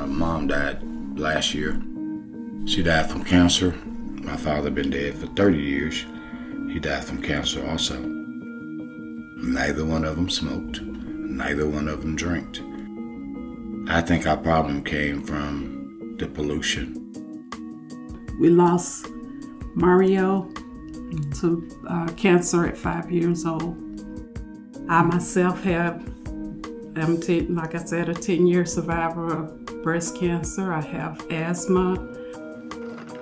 My mom died last year. She died from cancer. My father had been dead for 30 years. He died from cancer also. Neither one of them smoked. Neither one of them drank. I think our problem came from the pollution. We lost Mario to cancer at 5 years old. I myself am, like I said, a 10-year survivor of breast cancer. I have asthma.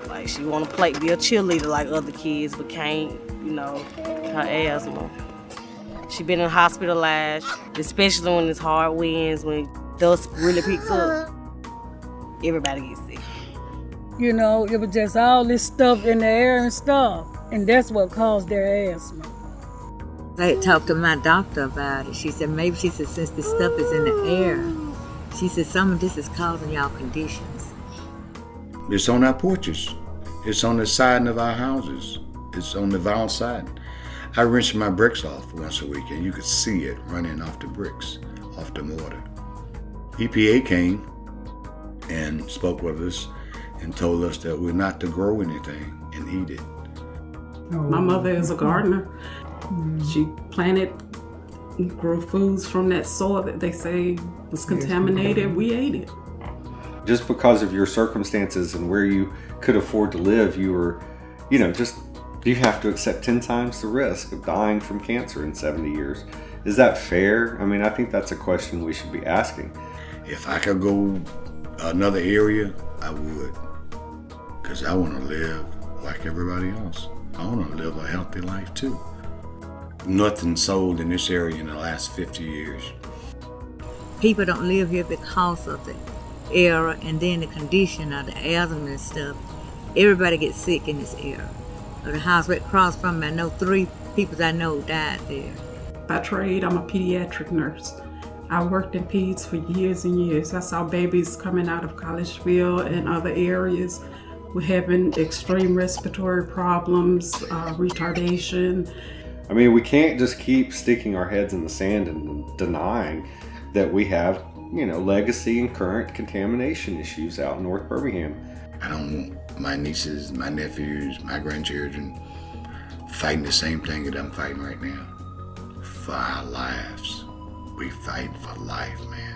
Like, she want to be a cheerleader like other kids, but can't, you know, her asthma. She been in hospitalized, especially when it's hard winds, when dust really picks up. Everybody gets sick. You know, it was just all this stuff in the air and stuff, and that's what caused their asthma. I had talked to my doctor about it. She said, maybe, she said, since this stuff is in the air, she said, some of this is causing y'all conditions. It's on our porches. It's on the side of our houses. It's on the vinyl side. I wrench my bricks off once a week, and you could see it running off the bricks, off the mortar. EPA came and spoke with us and told us that we're not to grow anything and eat it. My mother is a gardener. She planted, grew foods from that soil that they say was contaminated. We ate it. Just because of your circumstances and where you could afford to live, you were, you know, just, you have to accept 10 times the risk of dying from cancer in 70 years. Is that fair? I mean, I think that's a question we should be asking. If I could go another area, I would, because I want to live like everybody else. I want to live a healthy life too. Nothing sold in this area in the last 50 years. People don't live here because of the air and then the condition of the asthma and stuff. Everybody gets sick in this area. The house right across from me, I know 3 people I know died there. By trade, I'm a pediatric nurse. I worked in Peds for years and years. I saw babies coming out of Collegeville and other areas who having extreme respiratory problems, retardation. I mean, we can't just keep sticking our heads in the sand and denying that we have, you know, legacy and current contamination issues out in North Birmingham. I don't want my nieces, my nephews, my grandchildren fighting the same thing that I'm fighting right now. For our lives. We fight for life, man.